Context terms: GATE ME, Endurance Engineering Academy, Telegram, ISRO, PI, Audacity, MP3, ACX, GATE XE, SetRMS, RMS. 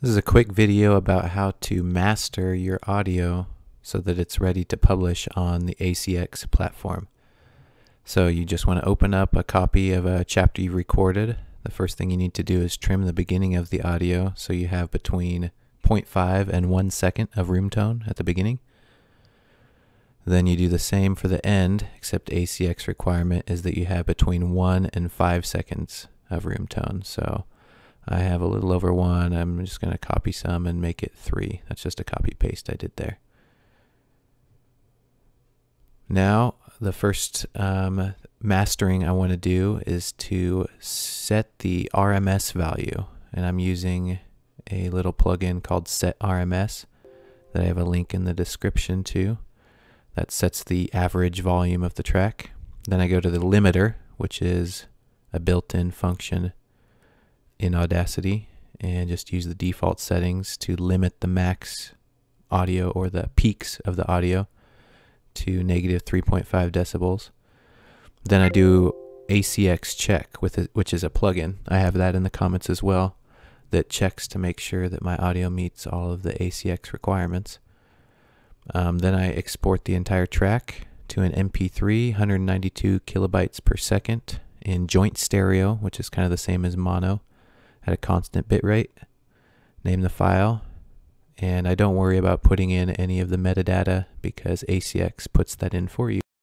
This is a quick video about how to master your audio so that it's ready to publish on the ACX platform. So you just want to open up a copy of a chapter you've recorded. The first thing you need to do is trim the beginning of the audio so you have between 0.5 and 1 second of room tone at the beginning. Then you do the same for the end, except ACX requirement is that you have between 1 and 5 seconds of room tone. So I have a little over 1. I'm just going to copy some and make it 3. That's just a copy paste I did there. Now the first mastering I want to do is to set the RMS value, and I'm using a little plugin called SetRMS that I have a link in the description to. That sets the average volume of the track. Then I go to the limiter, which is a built-in function in Audacity, and just use the default settings to limit the max audio or the peaks of the audio to negative 3.5 decibels. Then I do ACX check, which is a plugin. I have that in the comments as well, that checks to make sure that my audio meets all of the ACX requirements. Then I export the entire track to an MP3, 192 kilobytes per second in joint stereo, which is kind of the same as mono, at a constant bitrate. Name the file, and I don't worry about putting in any of the metadata because ACX puts that in for you.